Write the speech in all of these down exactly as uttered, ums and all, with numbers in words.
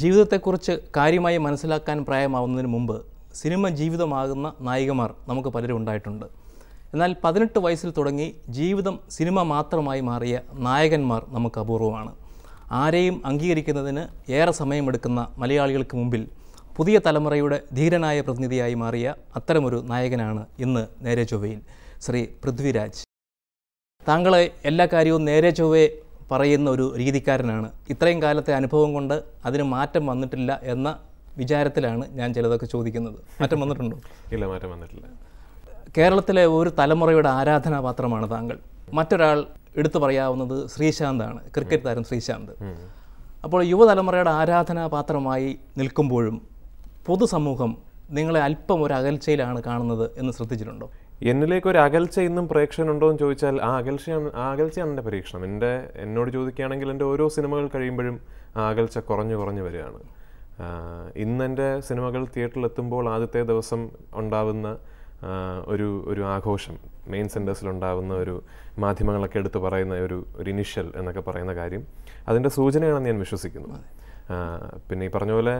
ജീവിതത്തെക്കുറിച്ച് കാര്യമായി മനസ്സിലാക്കാൻ പ്രായമാവുന്നതിന് മുമ്പ് സിനിമ ജീവിതമാകുന്ന നായികമാർ നമുക്ക് പലരും ഉണ്ടായിട്ടുണ്ട്. എന്നാൽ പതിനെട്ട് വയസ്സിൽ തുടങ്ങി ജീവിതം സിനിമ മാത്രമായി മാറിയ നായകന്മാർ നമുക്ക് അപൂർവമാണ്. ആരെയും അംഗീകരിക്കുന്നതിന് ഏറെ സമയമെടുക്കുന്ന മലയാളികൾക്ക് മുമ്പിൽ പുതിയ തലമുറയുടെ ധീരനായ പ്രതിനിധിയായി മാറിയ അത്തരമൊരു നായകനാണ് ഇന്ന് നേരെ ചൊവ്വയിൽ ശ്രീ പൃഥ്വിരാജ്. താങ്കളെ എല്ലാ കാര്യവും നേരെ ചൊവ്വേ പറയുന്ന ഒരു രീതിക്കാരനാണ്. ഇത്രയും കാലത്തെ അനുഭവം കൊണ്ട് അതിന് മാറ്റം വന്നിട്ടില്ല എന്ന വിചാരത്തിലാണ് ഞാൻ ചിലതൊക്കെ ചോദിക്കുന്നത്. മാറ്റം വന്നിട്ടുണ്ടോ? ഇല്ല, മാറ്റം വന്നിട്ടില്ല. കേരളത്തിലെ ഒരു തലമുറയുടെ ആരാധനാപാത്രമാണ് താങ്കൾ. മറ്റൊരാൾ എടുത്തു പറയാവുന്നത് ശ്രീശാന്താണ്, ക്രിക്കറ്റ് താരം ശ്രീശാന്ത്. അപ്പോൾ യുവതലമുറയുടെ ആരാധനാപാത്രമായി നിൽക്കുമ്പോഴും പൊതുസമൂഹം നിങ്ങളെ അല്പം ഒരു അകൽച്ചയിലാണ് കാണുന്നത് എന്ന് ശ്രദ്ധിച്ചിട്ടുണ്ടോ? എന്നിലേക്ക് ഒരു അകൽച്ച ഇന്നും പ്രേക്ഷകനുണ്ടോ എന്ന് ചോദിച്ചാൽ ആ അകൽച്ചയാണ് ആ അകൽച്ചയാണ് എൻ്റെ പരീക്ഷണം. എൻ്റെ എന്നോട് ചോദിക്കുകയാണെങ്കിൽ എൻ്റെ ഓരോ സിനിമകൾ കഴിയുമ്പോഴും ആ അകൽച്ച കുറഞ്ഞു കുറഞ്ഞു വരികയാണ്. ഇന്നെൻ്റെ സിനിമകൾ തിയേറ്ററിലെത്തുമ്പോൾ ആദ്യത്തെ ദിവസം ഉണ്ടാവുന്ന ഒരു ഒരു ആഘോഷം, മെയിൻ സെൻറ്റേഴ്സിലുണ്ടാവുന്ന ഒരു മാധ്യമങ്ങളൊക്കെ എടുത്തു പറയുന്ന ഒരു ഒരു ഇനിഷ്യൽ എന്നൊക്കെ പറയുന്ന കാര്യം അതിൻ്റെ സൂചനയാണെന്ന് ഞാൻ വിശ്വസിക്കുന്നു. പിന്നെ ഈ പറഞ്ഞ പോലെ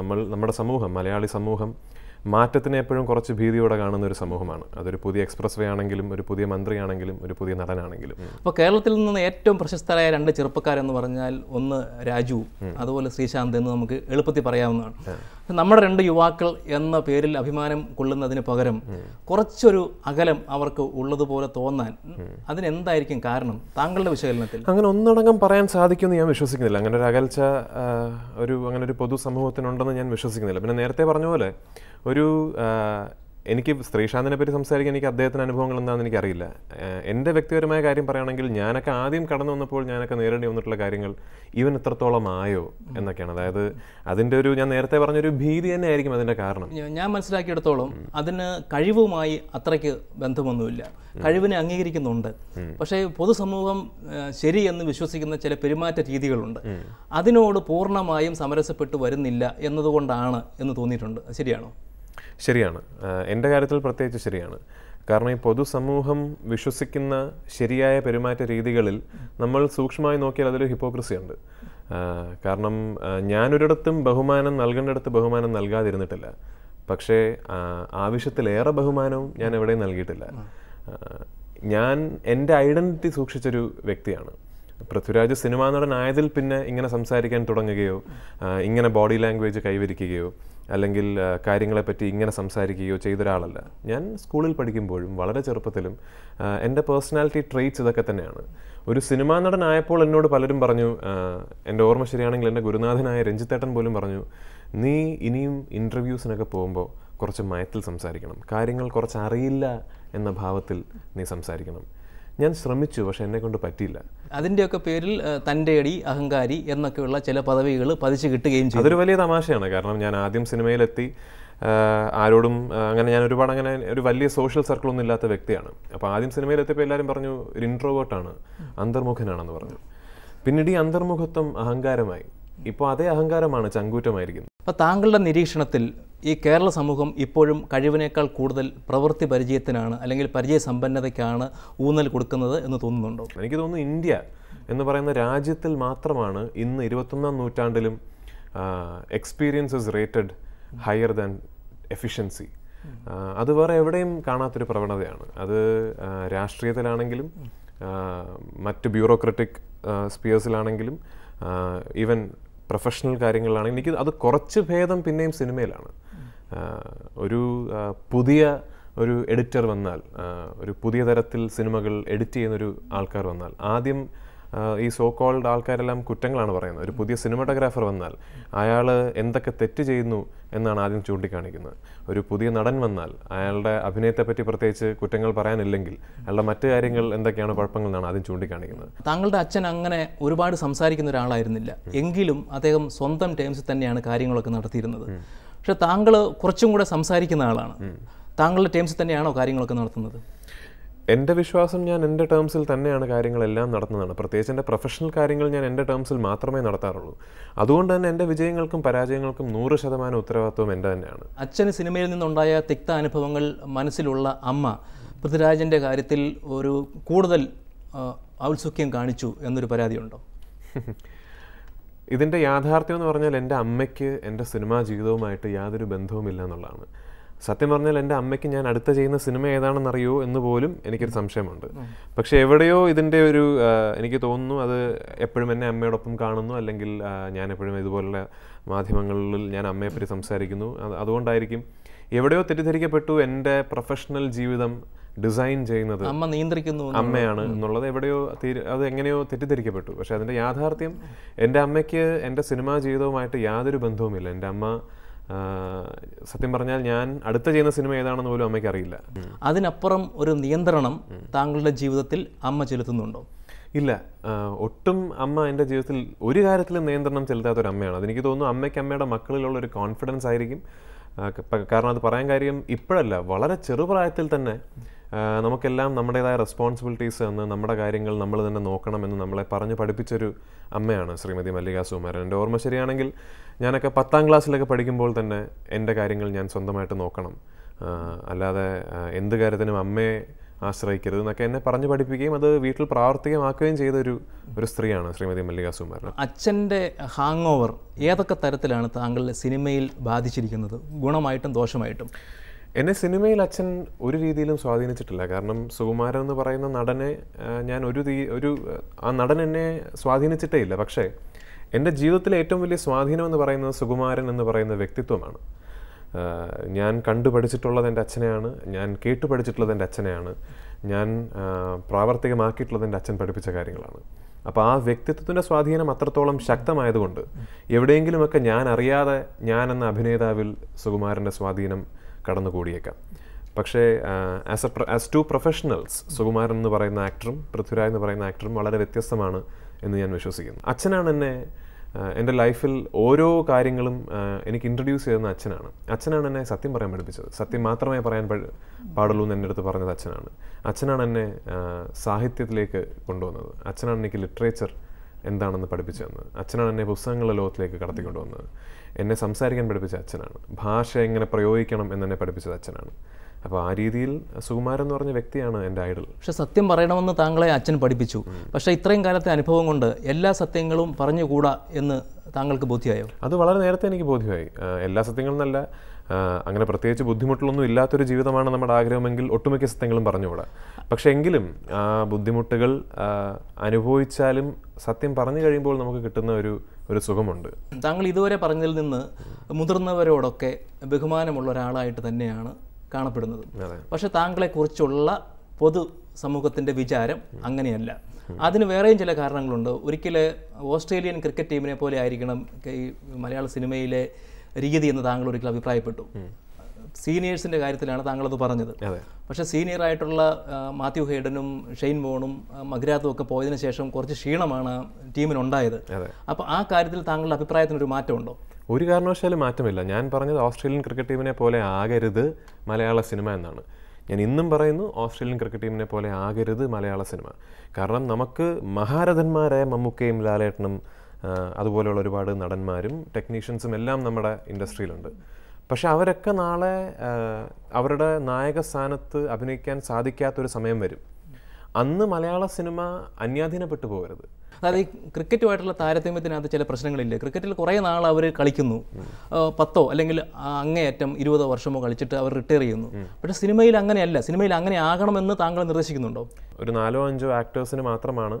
നമ്മൾ നമ്മുടെ സമൂഹം, മലയാളി സമൂഹം മാറ്റത്തിനെ എപ്പോഴും കുറച്ച് ഭീതിയോടെ കാണുന്ന ഒരു സമൂഹമാണ്. അതൊരു പുതിയ എക്സ്പ്രസ് വേ ആണെങ്കിലും ഒരു പുതിയ മന്ത്രിയാണെങ്കിലും ഒരു പുതിയ നടനാണെങ്കിലും. അപ്പോൾ കേരളത്തിൽ നിന്ന് ഏറ്റവും പ്രശസ്തരായ രണ്ട് ചെറുപ്പക്കാരെന്ന് പറഞ്ഞാൽ ഒന്ന് രാജു, അതുപോലെ ശ്രീശാന്ത് എന്ന് നമുക്ക് എളുപ്പത്തിൽ പറയാവുന്നതാണ്. നമ്മുടെ രണ്ട് യുവാക്കൾ എന്ന പേരിൽ അഭിമാനം കൊള്ളുന്നതിന് പകരം കുറച്ചൊരു അകലം അവർക്ക് ഉള്ളതുപോലെ തോന്നാൻ അതിനെന്തായിരിക്കും കാരണം താങ്കളുടെ വിശകലനത്തിൽ? അങ്ങനെ ഒന്നടങ്കം പറയാൻ സാധിക്കുമെന്ന് ഞാൻ വിശ്വസിക്കുന്നില്ല. അങ്ങനെ ഒരു അകൽച്ച ഒരു അങ്ങനെ ഒരു പൊതുസമൂഹത്തിനുണ്ടെന്ന് ഞാൻ വിശ്വസിക്കുന്നില്ല. പിന്നെ നേരത്തെ പറഞ്ഞ പോലെ ഒരു എനിക്ക് ശ്രീശാന്തിനെ പറ്റി സംസാരിക്കാൻ എനിക്ക് അദ്ദേഹത്തിൻ്റെ അനുഭവങ്ങൾ എന്താണെന്ന് എനിക്കറിയില്ല. എൻ്റെ വ്യക്തിപരമായ കാര്യം പറയുകയാണെങ്കിൽ ഞാനൊക്കെ ആദ്യം കടന്നു വന്നപ്പോൾ ഞാനൊക്കെ നേരിടേണ്ടി വന്നിട്ടുള്ള കാര്യങ്ങൾ ഇവൻ എത്രത്തോളം ആയോ എന്നൊക്കെയാണ്. അതായത് അതിൻ്റെ ഒരു ഞാൻ നേരത്തെ പറഞ്ഞൊരു ഭീതി തന്നെ ആയിരിക്കും അതിൻ്റെ കാരണം. ഞാൻ മനസ്സിലാക്കിയെടുത്തോളം അതിന് കഴിവുമായി അത്രയ്ക്ക് ബന്ധമൊന്നുമില്ല. കഴിവിനെ അംഗീകരിക്കുന്നുണ്ട്, പക്ഷേ പൊതുസമൂഹം ശരിയെന്ന് വിശ്വസിക്കുന്ന ചില പെരുമാറ്റ രീതികളുണ്ട്, അതിനോട് പൂർണ്ണമായും സമരസപ്പെട്ടു വരുന്നില്ല എന്നതുകൊണ്ടാണ് എന്ന് തോന്നിയിട്ടുണ്ട്. ശരിയാണോ? ശരിയാണ്. എൻ്റെ കാര്യത്തിൽ പ്രത്യേകിച്ച് ശരിയാണ്. കാരണം ഈ പൊതുസമൂഹം വിശ്വസിക്കുന്ന ശരിയായ പെരുമാറ്റ രീതികളിൽ നമ്മൾ സൂക്ഷ്മമായി നോക്കിയാൽ അതൊരു ഹിപ്പോക്രസി ഉണ്ട്. കാരണം ഞാനൊരിടത്തും ബഹുമാനം നൽകേണ്ടിടത്ത് ബഹുമാനം നൽകാതിരുന്നിട്ടില്ല, പക്ഷേ ആവശ്യത്തിലേറെ ബഹുമാനവും ഞാൻ എവിടെയും നൽകിയിട്ടില്ല. ഞാൻ എൻ്റെ ഐഡൻറ്റിറ്റി സൂക്ഷിച്ചൊരു വ്യക്തിയാണ്. പൃഥ്വിരാജ് സിനിമാ നടനായതിൽ പിന്നെ ഇങ്ങനെ സംസാരിക്കാൻ തുടങ്ങുകയോ ഇങ്ങനെ ബോഡി ലാംഗ്വേജ് കൈവരിക്കുകയോ അല്ലെങ്കിൽ കാര്യങ്ങളെപ്പറ്റി ഇങ്ങനെ സംസാരിക്കുകയോ ചെയ്തൊരാളല്ല. ഞാൻ സ്കൂളിൽ പഠിക്കുമ്പോഴും വളരെ ചെറുപ്പത്തിലും എൻ്റെ പേഴ്സണാലിറ്റി ട്രെയ്റ്റ്സ് ഇതൊക്കെ തന്നെയാണ്. ഒരു സിനിമാ നടനായപ്പോൾ എന്നോട് പലരും പറഞ്ഞു, എൻ്റെ ഓർമ്മ ശരിയാണെങ്കിൽ എൻ്റെ ഗുരുനാഥനായ രഞ്ജിത്തേട്ടൻ പോലും പറഞ്ഞു, നീ ഇനിയും ഇൻ്റർവ്യൂസിനൊക്കെ പോകുമ്പോൾ കുറച്ച് മയത്തിൽ സംസാരിക്കണം, കാര്യങ്ങൾ കുറച്ച് അറിയില്ല എന്ന ഭാവത്തിൽ നീ സംസാരിക്കണം. ഞാൻ ശ്രമിച്ചു, പക്ഷെ എന്നെ കൊണ്ട് പറ്റിയില്ല. അതിൻ്റെയൊക്കെ പേരിൽ തൻ്റെ അടി, അഹങ്കാരി എന്നൊക്കെയുള്ള ചില പദവികൾ പതിച്ചു കിട്ടുകയും ചെയ്തു. അതൊരു വലിയ തമാശയാണ്. കാരണം ഞാൻ ആദ്യം സിനിമയിലെത്തി ആരോടും അങ്ങനെ ഞാൻ ഒരുപാട് അങ്ങനെ ഒരു വലിയ സോഷ്യൽ സർക്കിളൊന്നും ഇല്ലാത്ത വ്യക്തിയാണ്. അപ്പോൾ ആദ്യം സിനിമയിലെത്തിയപ്പോൾ എല്ലാവരും പറഞ്ഞു ഒരു ഇൻട്രോവേർട്ടാണ്, അന്തർമുഖനാണെന്ന് പറഞ്ഞു. പിന്നീട് ഈ അന്തർമുഖത്വം അഹങ്കാരമായി. ഇപ്പോൾ അതേ അഹങ്കാരമാണ് ചങ്കൂറ്റമായിരിക്കുന്നത്. അപ്പോൾ താങ്കളുടെ നിരീക്ഷണത്തിൽ ഈ കേരള സമൂഹം ഇപ്പോഴും കഴിവിനേക്കാൾ കൂടുതൽ പ്രവൃത്തി പരിചയത്തിനാണ് അല്ലെങ്കിൽ പരിചയ സമ്പന്നതയ്ക്കാണ് ഊന്നൽ കൊടുക്കുന്നത് എന്ന് തോന്നുന്നുണ്ടോ? എനിക്ക് തോന്നുന്നു ഇന്ത്യ എന്ന് പറയുന്ന രാജ്യത്തിൽ മാത്രമാണ് ഇന്ന് ഇരുപത്തൊന്നാം നൂറ്റാണ്ടിലും experiences rated higher than efficiency. അത് വേറെ എവിടെയും കാണാത്തൊരു പ്രവണതയാണ്. അത് രാഷ്ട്രീയത്തിലാണെങ്കിലും മറ്റ് ബ്യൂറോക്രറ്റിക് സ്പിയേഴ്സിലാണെങ്കിലും ഈവൻ പ്രൊഫഷണൽ കാര്യങ്ങളിലാണെങ്കിൽ എനിക്ക് അത് കുറച്ച് ഭേദം പിന്നെയും സിനിമയിലാണ്. ഒരു പുതിയ ഒരു എഡിറ്റർ വന്നാൽ, ഒരു പുതിയ തരത്തിൽ സിനിമകൾ എഡിറ്റ് ചെയ്യുന്നൊരു ആൾക്കാർ വന്നാൽ, ആദ്യം ഈ സോ കോൾഡ് ആൾക്കാരെല്ലാം കുറ്റങ്ങളാണ് പറയുന്നത്. ഒരു പുതിയ സിനിമാറ്റോഗ്രാഫർ വന്നാൽ അയാൾ എന്തൊക്കെ തെറ്റ് ചെയ്യുന്നു എന്നാണ് ആദ്യം ചൂണ്ടിക്കാണിക്കുന്നത്. ഒരു പുതിയ നടൻ വന്നാൽ അയാളുടെ അഭിനയത്തെപ്പറ്റി പ്രത്യേകിച്ച് കുറ്റങ്ങൾ പറയാനില്ലെങ്കിൽ അയാളുടെ മറ്റു കാര്യങ്ങൾ എന്തൊക്കെയാണ് കുഴപ്പങ്ങൾ എന്നാണ് ആദ്യം ചൂണ്ടിക്കാണിക്കുന്നത്. താങ്കളുടെ അച്ഛൻ അങ്ങനെ ഒരുപാട് സംസാരിക്കുന്ന ഒരാളായിരുന്നില്ല എങ്കിലും അദ്ദേഹം സ്വന്തം ടേംസിൽ തന്നെയാണ് കാര്യങ്ങളൊക്കെ നടത്തിയിരുന്നത്. പക്ഷെ താങ്കൾ കുറച്ചും കൂടെ സംസാരിക്കുന്ന ആളാണ്. താങ്കളുടെ ടേംസിൽ തന്നെയാണോ കാര്യങ്ങളൊക്കെ നടത്തുന്നത്? എൻ്റെ വിശ്വാസം ഞാൻ എൻ്റെ ടേംസിൽ തന്നെയാണ് കാര്യങ്ങളെല്ലാം നടത്തുന്നതാണ്. പ്രത്യേകിച്ച് എൻ്റെ പ്രൊഫഷണൽ കാര്യങ്ങൾ ഞാൻ എൻ്റെ ടേംസിൽ മാത്രമേ നടത്താറുള്ളൂ. അതുകൊണ്ട് തന്നെ എൻ്റെ വിജയങ്ങൾക്കും പരാജയങ്ങൾക്കും നൂറ് ശതമാനം ഉത്തരവാദിത്വം എൻ്റെ തന്നെയാണ്. അച്ഛന് സിനിമയിൽ നിന്നുണ്ടായ തിക്ത അനുഭവങ്ങൾ മനസ്സിലുള്ള അമ്മ പൃഥ്വിരാജിൻ്റെ കാര്യത്തിൽ ഒരു കൂടുതൽ ഔത്സുക്യം കാണിച്ചു എന്നൊരു പരാതിയുണ്ടോ? ഇതിൻ്റെ യാഥാർത്ഥ്യം എന്ന് പറഞ്ഞാൽ എൻ്റെ അമ്മയ്ക്ക് എൻ്റെ സിനിമാ ജീവിതവുമായിട്ട് യാതൊരു ബന്ധവുമില്ല എന്നുള്ളതാണ്. സത്യം പറഞ്ഞാൽ എൻ്റെ അമ്മയ്ക്ക് ഞാൻ അടുത്ത ചെയ്യുന്ന സിനിമ ഏതാണെന്നറിയോ എന്ന് പോലും എനിക്കൊരു സംശയമുണ്ട്. പക്ഷേ എവിടെയോ ഇതിൻ്റെ ഒരു എനിക്ക് തോന്നുന്നു അത് എപ്പോഴും എന്നെ അമ്മയോടൊപ്പം കാണുന്നു, അല്ലെങ്കിൽ ഞാൻ എപ്പോഴും ഇതുപോലുള്ള മാധ്യമങ്ങളിൽ ഞാൻ അമ്മയെപ്പറ്റി സംസാരിക്കുന്നു, അതുകൊണ്ടായിരിക്കും എവിടെയോ തെറ്റിദ്ധരിക്കപ്പെട്ടു എൻ്റെ പ്രൊഫഷണൽ ജീവിതം ഡിസൈൻ ചെയ്യുന്നത് അമ്മ നിയന്ത്രിക്കുന്നു, അമ്മയാണ് എന്നുള്ളത് എവിടെയോ അത് എങ്ങനെയോ തെറ്റിദ്ധരിക്കപ്പെട്ടു. പക്ഷേ അതിൻ്റെ യാഥാർത്ഥ്യം എൻ്റെ അമ്മയ്ക്ക് എൻ്റെ സിനിമാ ജീവിതവുമായിട്ട് യാതൊരു ബന്ധവുമില്ല. എൻ്റെ അമ്മ സത്യം പറഞ്ഞാൽ ഞാൻ അടുത്ത ചെയ്യുന്ന സിനിമ ഏതാണെന്ന് പോലും അമ്മയ്ക്ക് അറിയില്ല. അതിനപ്പുറം ഒരു നിയന്ത്രണം താങ്കളുടെ ജീവിതത്തിൽ അമ്മ ചെലുത്തുന്നുണ്ടോ? ഇല്ല, ഒട്ടും അമ്മ എൻ്റെ ജീവിതത്തിൽ ഒരു കാര്യത്തിലും നിയന്ത്രണം ചെലുത്താത്തൊരമ്മയാണ്. അതെനിക്ക് തോന്നുന്നു അമ്മയ്ക്ക് അമ്മയുടെ മക്കളിലുള്ളൊരു കോൺഫിഡൻസ് ആയിരിക്കും. കാരണം അത് പറയാൻ കാര്യം ഇപ്പോഴല്ല, വളരെ ചെറുപ്രായത്തിൽ തന്നെ നമുക്കെല്ലാം നമ്മുടേതായ റെസ്പോൺസിബിലിറ്റീസ് എന്ന് നമ്മുടെ കാര്യങ്ങൾ നമ്മൾ തന്നെ നോക്കണമെന്ന് നമ്മളെ പറഞ്ഞ് പഠിപ്പിച്ചൊരു അമ്മയാണ് ശ്രീമതി മല്ലിക സുകുമാരൻ. എൻ്റെ ഓർമ്മ ശരിയാണെങ്കിൽ ഞാനൊക്കെ പത്താം ക്ലാസ്സിലൊക്കെ പഠിക്കുമ്പോൾ തന്നെ എൻ്റെ കാര്യങ്ങൾ ഞാൻ സ്വന്തമായിട്ട് നോക്കണം, അല്ലാതെ എന്ത് കാര്യത്തിനും അമ്മയെ ആശ്രയിക്കരുത് എന്നൊക്കെ എന്നെ പറഞ്ഞ് പഠിപ്പിക്കുകയും അത് വീട്ടിൽ പ്രാവർത്തികമാക്കുകയും ചെയ്തൊരു ഒരു സ്ത്രീയാണ് ശ്രീമതി മല്ലിക സുകുമാരൻ. അച്ഛൻ്റെ ഹാങ് ഓവർ ഏതൊക്കെ തരത്തിലാണ് താങ്കളുടെ സിനിമയിൽ ബാധിച്ചിരിക്കുന്നത്, ഗുണമായിട്ടും ദോഷമായിട്ടും? എന്നെ സിനിമയിൽ അച്ഛൻ ഒരു രീതിയിലും സ്വാധീനിച്ചിട്ടില്ല. കാരണം സുകുമാരൻ എന്ന് പറയുന്ന നടനെ ഞാൻ ഒരു ഒരു ആ നടൻ എന്നെ സ്വാധീനിച്ചിട്ടേ ഇല്ല. പക്ഷേ എൻ്റെ ജീവിതത്തിലെ ഏറ്റവും വലിയ സ്വാധീനം എന്ന് പറയുന്നത് സുകുമാരൻ എന്ന് പറയുന്ന വ്യക്തിത്വമാണ്. ഞാൻ കണ്ടു പഠിച്ചിട്ടുള്ളത് എൻ്റെ അച്ഛനെയാണ്, ഞാൻ കേട്ടു പഠിച്ചിട്ടുള്ളത് എൻ്റെ അച്ഛനെയാണ്, ഞാൻ പ്രാവർത്തികമാക്കിയിട്ടുള്ളത് എൻ്റെ അച്ഛൻ പഠിപ്പിച്ച കാര്യങ്ങളാണ്. അപ്പോൾ ആ വ്യക്തിത്വത്തിൻ്റെ സ്വാധീനം അത്രത്തോളം ശക്തമായതുകൊണ്ട് എവിടെയെങ്കിലുമൊക്കെ ഞാൻ അറിയാതെ ഞാൻ എന്ന അഭിനേതാവിൽ സുകുമാരൻ്റെ സ്വാധീനം കടന്നുകൂടിയേക്കാം. പക്ഷേ as a as two professionals Sukumaran എന്ന് പറയുന്ന ആക്ടറും പൃഥ്വിരാജ് എന്ന് പറയുന്ന ആക്ടറും വളരെ വ്യത്യസ്തമാണ് എന്ന് ഞാൻ വിശ്വസിക്കുന്നു. അച്ഛനാണ് എന്നെ എൻ്റെ ലൈഫിൽ ഓരോ കാര്യങ്ങളും എനിക്ക് ഇൻട്രൊഡ്യൂസ് ചെയ്യുന്ന അച്ഛനാണ്. അച്ഛനാണ് എന്നെ സത്യം പറയാൻ പഠിപ്പിച്ചത്. സത്യം മാത്രമേ പറയാൻ പാടുള്ളൂ എന്ന് എൻ്റെ അടുത്ത് പറഞ്ഞത് അച്ഛനാണ്. അച്ഛനാണ് എന്നെ സാഹിത്യത്തിലേക്ക് കൊണ്ടുവന്നത്. അച്ഛനാണ് എനിക്ക് ലിറ്ററേച്ചർ എന്താണെന്ന് പഠിപ്പിച്ചു തന്നത്. അച്ഛനാണ് എന്നെ പുസ്തകങ്ങളുടെ ലോകത്തിലേക്ക് കടത്തിക്കൊണ്ടുവന്നത്. എന്നെ സംസാരിക്കാൻ പഠിപ്പിച്ച അച്ഛനാണ്. ഭാഷ എങ്ങനെ പ്രയോഗിക്കണം എന്നെ പഠിപ്പിച്ചത് അച്ഛനാണ്. അപ്പോൾ ആ രീതിയിൽ സുകുമാരൻ എന്ന് പറഞ്ഞ വ്യക്തിയാണ് എൻ്റെ ഐഡൽ. പക്ഷെ സത്യം പറയണമെന്ന് താങ്കളെ അച്ഛൻ പഠിപ്പിച്ചു. പക്ഷേ ഇത്രയും കാലത്തെ അനുഭവം കൊണ്ട് എല്ലാ സത്യങ്ങളും പറഞ്ഞുകൂടാ എന്ന് താങ്കൾക്ക് ബോധ്യമായോ? അത് വളരെ നേരത്തെ എനിക്ക് ബോധ്യമായി. എല്ലാ സത്യങ്ങളും എന്നല്ല, അങ്ങനെ പ്രത്യേകിച്ച് ബുദ്ധിമുട്ടുകളൊന്നും ഇല്ലാത്തൊരു ജീവിതമാണ് നമ്മുടെ ആഗ്രഹമെങ്കിൽ ഒട്ടുമിക്ക സത്യങ്ങളും പറഞ്ഞുകൂടാ. പക്ഷേ എങ്കിലും ആ ബുദ്ധിമുട്ടുകൾ അനുഭവിച്ചാലും സത്യം പറഞ്ഞു കഴിയുമ്പോൾ നമുക്ക് കിട്ടുന്ന ഒരു ഒരു സുഖമുണ്ട്. താങ്കൾ ഇതുവരെ പറഞ്ഞതിൽ നിന്ന് മുതിർന്നവരോടൊക്കെ ബഹുമാനമുള്ള ഒരാളായിട്ട് തന്നെയാണ് കാണപ്പെടുന്നത്. പക്ഷെ താങ്കളെ കുറിച്ചുള്ള പൊതു സമൂഹത്തിൻ്റെ വിചാരം അങ്ങനെയല്ല. അതിന് വേറെയും ചില കാരണങ്ങളുണ്ട്. ഒരിക്കൽ ഓസ്ട്രേലിയൻ ക്രിക്കറ്റ് ടീമിനെ പോലെ ആയിരിക്കണം ഈ മലയാള സിനിമയിലെ രീതി എന്ന് താങ്കൾ ഒരിക്കൽ അഭിപ്രായപ്പെട്ടു. സീനിയേഴ്സിൻ്റെ കാര്യത്തിലാണ് താങ്കളത് പറഞ്ഞത്. പക്ഷേ സീനിയറായിട്ടുള്ള മാത്യു ഹെയ്ഡനും ഷെയ്ൻ വോണും മഗ്രാത്തും ഒക്കെ പോയതിനു ശേഷം കുറച്ച് ക്ഷീണമാണ് ടീമിനുണ്ടായത്. അപ്പോൾ ആ കാര്യത്തിൽ താങ്കളുടെ അഭിപ്രായത്തിനൊരു മാറ്റമുണ്ടോ? ഒരു കാരണവശാലും മാറ്റമില്ല. ഞാൻ പറഞ്ഞത് ഓസ്ട്രേലിയൻ ക്രിക്കറ്റ് ടീമിനെ പോലെ ആകരുത് മലയാള സിനിമ എന്നാണ്. ഞാൻ ഇന്നും പറയുന്നു ഓസ്ട്രേലിയൻ ക്രിക്കറ്റ് ടീമിനെ പോലെ ആകരുത് മലയാള സിനിമ. കാരണം നമുക്ക് മഹാരഥന്മാരായ മമ്മൂക്കയും ലാലേട്ടനും അതുപോലെയുള്ള ഒരുപാട് നടന്മാരും ടെക്നീഷ്യൻസും എല്ലാം നമ്മുടെ ഇൻഡസ്ട്രിയിലുണ്ട്. പക്ഷെ അവരൊക്കെ നാളെ അവരുടെ നായക സ്ഥാനത്ത് അഭിനയിക്കാൻ സാധിക്കാത്തൊരു സമയം വരും. അന്ന് മലയാള സിനിമ അന്യാധീനപ്പെട്ടു പോകരുത്. അതായത് ഈ ക്രിക്കറ്റുമായിട്ടുള്ള താരതമ്യത്തിനകത്ത് ചില പ്രശ്നങ്ങളില്ലേ? ക്രിക്കറ്റിൽ കുറേ നാൾ അവർ കളിക്കുന്നു, പത്തോ അല്ലെങ്കിൽ അങ്ങേയറ്റം ഇരുപതോ വർഷമോ കളിച്ചിട്ട് അവർ റിട്ടയർ ചെയ്യുന്നു. പക്ഷേ സിനിമയിൽ അങ്ങനെയല്ല. സിനിമയിൽ അങ്ങനെ ആകണമെന്ന് താങ്കൾ നിർദ്ദേശിക്കുന്നുണ്ടോ? ഒരു നാലോ അഞ്ചോ ആക്ടേഴ്സിന് മാത്രമാണ്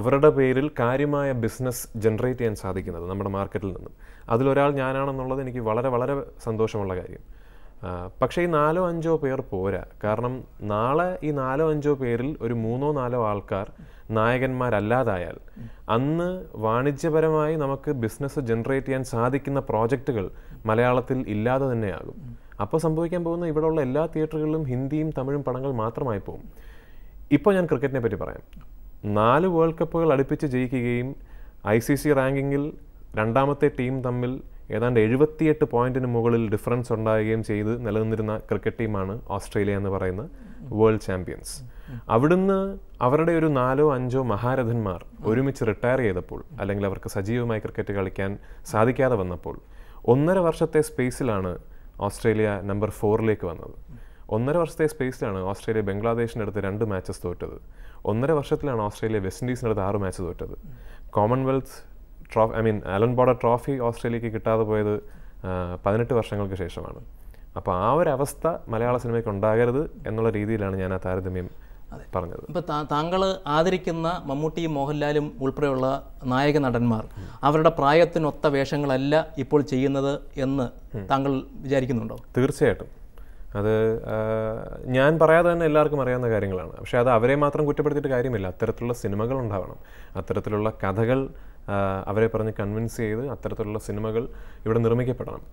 അവരുടെ പേരിൽ കാര്യമായ ബിസിനസ് ജനറേറ്റ് ചെയ്യാൻ സാധിക്കുന്നത് നമ്മുടെ മാർക്കറ്റിൽ നിന്നും. അതിലൊരാൾ ഞാനാണെന്നുള്ളത് എനിക്ക് വളരെ വളരെ സന്തോഷമുള്ള കാര്യം. പക്ഷേ ഈ നാലോ അഞ്ചോ പേർ പോരാ. കാരണം നാളെ ഈ നാലോ അഞ്ചോ പേരിൽ ഒരു മൂന്നോ നാലോ ആൾക്കാർ നായകന്മാരല്ലാതായാൽ അന്ന് വാണിജ്യപരമായി നമുക്ക് ബിസിനസ് ജനറേറ്റ് ചെയ്യാൻ സാധിക്കുന്ന പ്രോജക്റ്റുകൾ മലയാളത്തിൽ ഇല്ലാതെ തന്നെയാകും. അപ്പോൾ സംഭവിക്കാൻ പോകുന്ന ഇവിടെയുള്ള എല്ലാ തിയേറ്ററുകളിലും ഹിന്ദിയും തമിഴും പടങ്ങൾ മാത്രമായി പോകും. ഇപ്പോൾ ഞാൻ ക്രിക്കറ്റിനെ പറ്റി പറയാം. നാല് വേൾഡ് കപ്പുകൾ അടുപ്പിച്ച് ജയിക്കുകയും ഐ സി സി റാങ്കിങ്ങിൽ രണ്ടാമത്തെ ടീം തമ്മിൽ ഏതാണ്ട് എഴുപത്തിയെട്ട് പോയിന്റിന് മുകളിൽ ഡിഫറൻസ് ഉണ്ടാവുകയും ചെയ്ത് നിലനിന്നിരുന്ന ക്രിക്കറ്റ് ടീമാണ് ഓസ്ട്രേലിയ എന്ന് പറയുന്ന വേൾഡ് ചാമ്പ്യൻസ്. അവിടുന്ന് അവരുടെ ഒരു നാലോ അഞ്ചോ മഹാരഥന്മാർ ഒരുമിച്ച് റിട്ടയർ ചെയ്തപ്പോൾ, അല്ലെങ്കിൽ അവർക്ക് സജീവമായി ക്രിക്കറ്റ് കളിക്കാൻ സാധിക്കാതെ വന്നപ്പോൾ, ഒന്നര വർഷത്തെ സ്പേസിലാണ് ഓസ്ട്രേലിയ നമ്പർ ഫോറിലേക്ക് വന്നത്. ഒന്നര വർഷത്തെ സ്പേസിലാണ് ഓസ്ട്രേലിയ ബംഗ്ലാദേശിൻ്റെ അടുത്ത് രണ്ട് മാച്ചസ് തോറ്റത്. ഒന്നര വർഷത്തിലാണ് ഓസ്ട്രേലിയ വെസ്റ്റ് ഇൻഡീസിൻ്റെ അടുത്ത് ആറ് മാച്ച് തോറ്റത്. Commonwealth trophy, I mean, Alan bought a trophy Australia ki kittade poyadu eighteen varshangalukku sheshamanu. அப்போ ആ ഒരു അവസ്ഥ മലയാള സിനിമയ്ക്ക് ഉണ്ടാകരുത് എന്നുള്ള രീതിയിലാണ് ഞാൻ ആ താരതമ്യം പറഞ്ഞത്. ഇപ്പോൾ താങ്കൾ ആദരിക്കുന്ന മമ്മൂട്ടിയും മോഹൻലാലും ഉൾപ്പെടെയുള്ള നായക നടന്മാർ അവരുടെ പ്രായത്തിനൊത്ത വേഷങ്ങളല്ല ഇപ്പോൾ ചെയ്യുന്നത് എന്ന് താങ്കൾ വിചാരിക്കുന്നുണ്ടോ? തീർച്ചയായിട്ടും അത് ഞാൻ പറയാതെ തന്നെ എല്ലാവർക്കും അറിയാവുന്ന കാര്യങ്ങളാണ്. പക്ഷേ അത് അവരെ മാത്രം കുറ്റപ്പെടുത്തിയിട്ട് കാര്യമില്ല. അത്തരത്തിലുള്ള സിനിമകൾ ഉണ്ടാവണം, അത്തരത്തിലുള്ള കഥകൾ അവരെ പറഞ്ഞ് കൺവിൻസ് ചെയ്ത് അത്തരത്തിലുള്ള സിനിമകൾ ഇവിടെ നിർമ്മിക്കപ്പെടണം.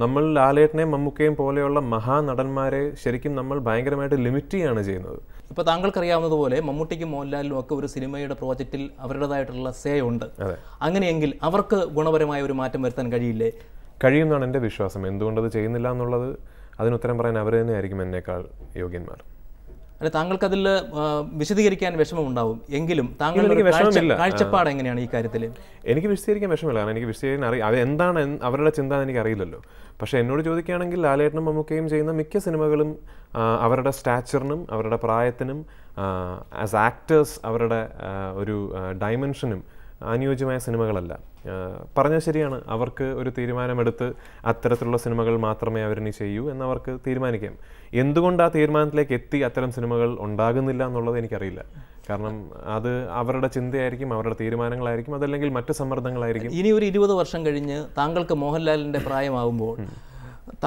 നമ്മൾ ലാലേട്ടനെയും മമ്മൂക്കയും പോലെയുള്ള മഹാനടന്മാരെ ശരിക്കും നമ്മൾ ഭയങ്കരമായിട്ട് ലിമിറ്റ് ചെയ്യാണ് ചെയ്യുന്നത്. ഇപ്പോൾ താങ്കൾക്കറിയാവുന്നതുപോലെ മമ്മൂട്ടിക്കും മോഹൻലാലിനും ഒക്കെ ഒരു സിനിമയുടെ പ്രോജക്റ്റിൽ അവരുടേതായിട്ടുള്ള സേ ഉണ്ട്. അങ്ങനെയെങ്കിൽ അവർക്ക് ഗുണപരമായ ഒരു മാറ്റം വരുത്താൻ കഴിയില്ലേ? കഴിയുമെന്നാണ് എൻ്റെ വിശ്വാസം. എന്തുകൊണ്ടത് ചെയ്യുന്നില്ല എന്നുള്ളത് അതിനുത്തരം പറയാൻ അവർ തന്നെ ആയിരിക്കും എന്നേക്കാൾ യോഗ്യന്മാർ. അല്ല, താങ്കൾക്കതിൽ വിശദീകരിക്കാൻ വിഷമമുണ്ടാവും. എങ്കിലും താങ്കൾക്ക് വിഷമമില്ല, കാഴ്ചപ്പാട് എങ്ങനെയാണ് ഈ കാര്യത്തിൽ? എനിക്ക് വിശദീകരിക്കാൻ വിഷമമില്ല, കാരണം എനിക്ക് വിശദീകരിക്കാൻ അറിയാം അതെന്താണ് അവരുടെ ചിന്ത എനിക്കറിയില്ലല്ലോ. പക്ഷേ എന്നോട് ചോദിക്കുകയാണെങ്കിൽ ലാലേട്ടനും മമ്മൂക്കയും ചെയ്യുന്ന മിക്ക സിനിമകളും അവരുടെ സ്റ്റാച്ചറിനും അവരുടെ പ്രായത്തിനും ആസ് ആക്ടേഴ്സ് അവരുടെ ഒരു ഡൈമെൻഷനും അനുയോജ്യമായ സിനിമകളല്ല. പറഞ്ഞാൽ ശരിയാണ്, അവർക്ക് ഒരു തീരുമാനമെടുത്ത് അത്തരത്തിലുള്ള സിനിമകൾ മാത്രമേ അവരിനി ചെയ്യൂ എന്നവർക്ക് തീരുമാനിക്കാം. എന്തുകൊണ്ട് ആ തീരുമാനത്തിലേക്ക് എത്തി അത്തരം സിനിമകൾ ഉണ്ടാകുന്നില്ല എന്നുള്ളത് എനിക്കറിയില്ല. കാരണം അത് അവരുടെ ചിന്തയായിരിക്കും, അവരുടെ തീരുമാനങ്ങളായിരിക്കും, അതല്ലെങ്കിൽ മറ്റ് സമ്മർദ്ദങ്ങളായിരിക്കും. ഇനി ഒരു ഇരുപത് വർഷം കഴിഞ്ഞ് താങ്കൾക്ക് മോഹൻലാലിൻ്റെ പ്രായമാകുമ്പോൾ